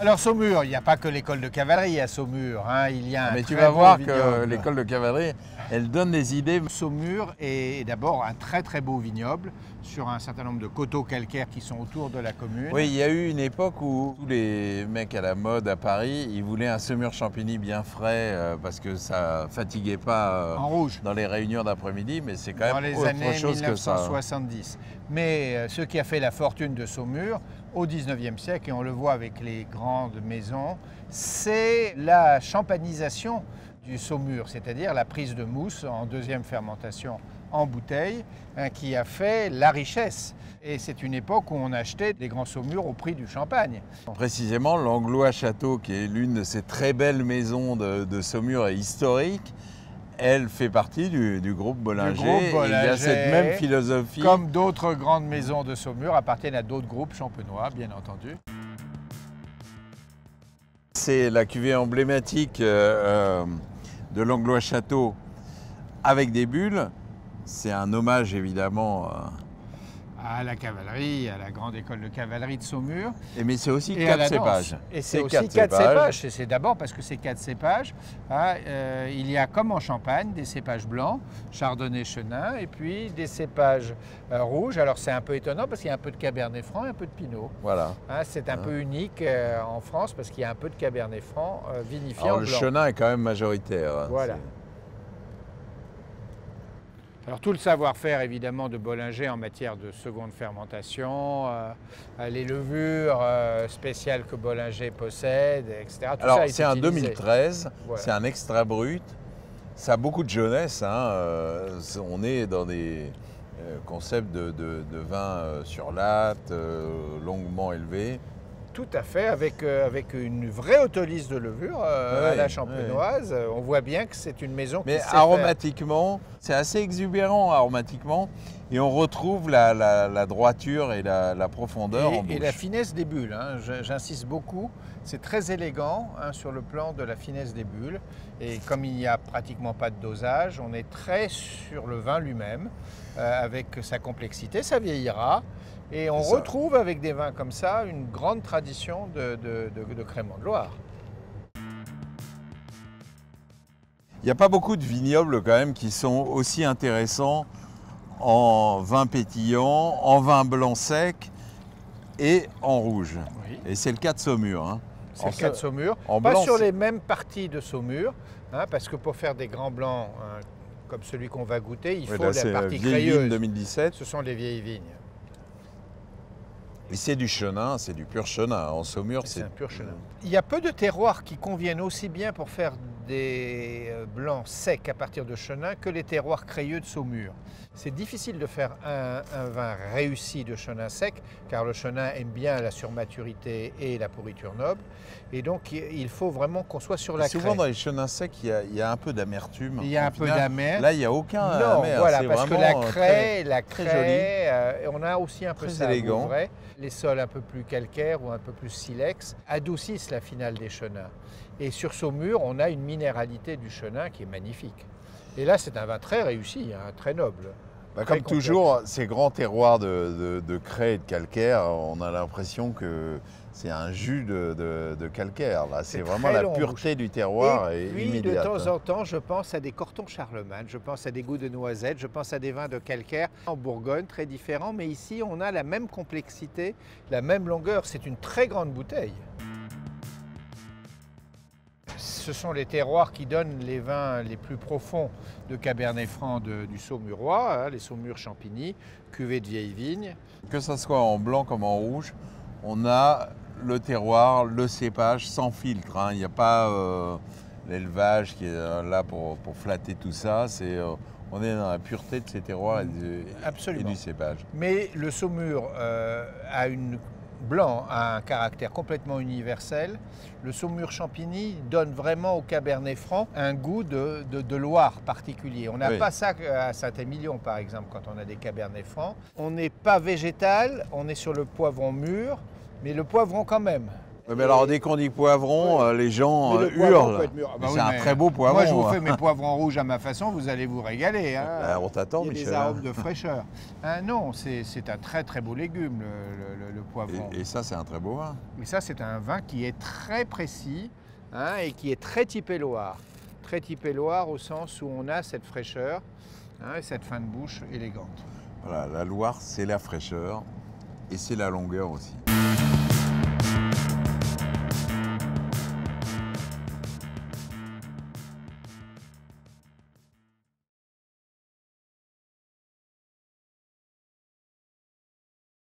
Alors Saumur, il n'y a pas que l'école de cavalerie à Saumur, hein. Il y a un mais tu vas voir que l'école de cavalerie, elle donne des idées. Saumur est d'abord un très très beau vignoble sur un certain nombre de coteaux calcaires qui sont autour de la commune. Oui, il y a eu une époque où tous les mecs à la mode à Paris, ils voulaient un Saumur-Champigny bien frais parce que ça fatiguait pas en rouge dans les réunions d'après-midi, mais c'est quand même autre chose que ça. Dans les années 1970. Mais ce qui a fait la fortune de Saumur au 19e siècle, et on le voit avec les grandes maisons, c'est la champanisation du Saumur, c'est-à-dire la prise de mousse en deuxième fermentation en bouteille, hein, qui a fait la richesse. Et c'est une époque où on achetait des grands saumurs au prix du champagne. Précisément, Langlois-Chateau, qui est l'une de ces très belles maisons de Saumur et historique, elle fait partie du groupe Bollinger. Il y a cette même philosophie. Comme d'autres grandes maisons de Saumur, appartiennent à d'autres groupes champenois, bien entendu. C'est la cuvée emblématique de Langlois-Chateau avec des bulles. C'est un hommage évidemment à la cavalerie, à la grande école de cavalerie de Saumur. Mais c'est aussi 4 cépages. Et c'est aussi 4 cépages. Et c'est d'abord parce que c'est 4 cépages. Hein, il y a, comme en Champagne, des cépages blancs, chardonnay, chenin, et puis des cépages rouges. Alors c'est un peu étonnant parce qu'il y a un peu de cabernet franc et un peu de pinot. Voilà. Hein, c'est un peu unique en France parce qu'il y a un peu de cabernet franc vinifié en blanc. Le chenin est quand même majoritaire. Hein, voilà. Alors tout le savoir-faire évidemment de Bollinger en matière de seconde fermentation, les levures spéciales que Bollinger possède, etc. Tout alors c'est un 2013, voilà. C'est un extra brut, ça a beaucoup de jeunesse, hein. On est dans des concepts de vin sur latte, longuement élevés. Tout à fait, avec une vraie autolyse de levure à la champenoise. Oui. On voit bien que c'est une maison qui sait aromatiquement, c'est assez exubérant aromatiquement. Et on retrouve la droiture et la profondeur en bouche. Et la finesse des bulles, hein. J'insiste beaucoup. C'est très élégant, hein, sur le plan de la finesse des bulles. Et comme il n'y a pratiquement pas de dosage, on est très sur le vin lui-même, avec sa complexité, ça vieillira. Et on retrouve avec des vins comme ça une grande tradition de Crémant de Loire. Il n'y a pas beaucoup de vignobles quand même qui sont aussi intéressants en vin pétillant, en vin blanc sec et en rouge. Oui. Et c'est le cas de Saumur. Hein. C'est le cas de Saumur. En pas blanc, sur les mêmes parties de Saumur, hein, parce que pour faire des grands blancs comme celui qu'on va goûter, il faut la partie crayeuse. 2017. Ce sont les vieilles vignes. Et c'est du chenin, c'est du pur chenin. En Saumur, c'est un pur chenin. Il y a peu de terroirs qui conviennent aussi bien pour faire des blancs secs à partir de chenin que les terroirs crayeux de Saumur. C'est difficile de faire un vin réussi de chenin sec, car le chenin aime bien la surmaturité et la pourriture noble. Et donc, il faut vraiment qu'on soit sur la craie. Souvent, dans les chenins secs, il y a un peu d'amertume. Il y a un peu d'amer. Là, il n'y a aucun amer. Voilà, parce que la craie, on a aussi un peu ça. Élégant. Les sols un peu plus calcaires ou un peu plus silex adoucissent la finale des chenins. Et sur Saumur, on a une minéralité du chenin qui est magnifique. Et là, c'est un vin très réussi, hein, très noble. Comme toujours, ces grands terroirs de craie et de calcaire, on a l'impression que c'est un jus de calcaire. C'est vraiment la pureté du terroir et puis, immédiate. De temps en temps, je pense à des Corton Charlemagne, je pense à des goûts de noisettes, je pense à des vins de calcaire en Bourgogne, très différents. Mais ici, on a la même complexité, la même longueur. C'est une très grande bouteille. Ce sont les terroirs qui donnent les vins les plus profonds de Cabernet Franc du Saumurois, hein, les Saumur-Champigny, cuvée de vieilles vignes. Que ce soit en blanc comme en rouge, on a le terroir, le cépage sans filtre. Hein. Il n'y a pas l'élevage qui est là pour flatter tout ça. On est dans la pureté de ces terroirs et du cépage. Mais le Saumur blanc a un caractère complètement universel. Le Saumur-Champigny donne vraiment au Cabernet Franc un goût de Loire particulier. On n'a pas ça à Saint-Emilion, par exemple, quand on a des Cabernet Francs. On n'est pas végétal, on est sur le poivron mûr, mais le poivron quand même. Mais alors, dès qu'on dit poivron, les gens hurlent. C'est un très beau poivron. Moi, je vous fais mes poivrons rouges à ma façon, vous allez vous régaler. Hein. Bah, on t'attend, Michel. Des arômes de fraîcheur. Hein, non, c'est un très très beau légume, le poivron. Et ça, c'est un très beau vin. Et ça, c'est un vin qui est très précis, hein, et qui est très typé Loire. Très typé Loire au sens où on a cette fraîcheur, hein, et cette fin de bouche élégante. Voilà, la Loire, c'est la fraîcheur et c'est la longueur aussi.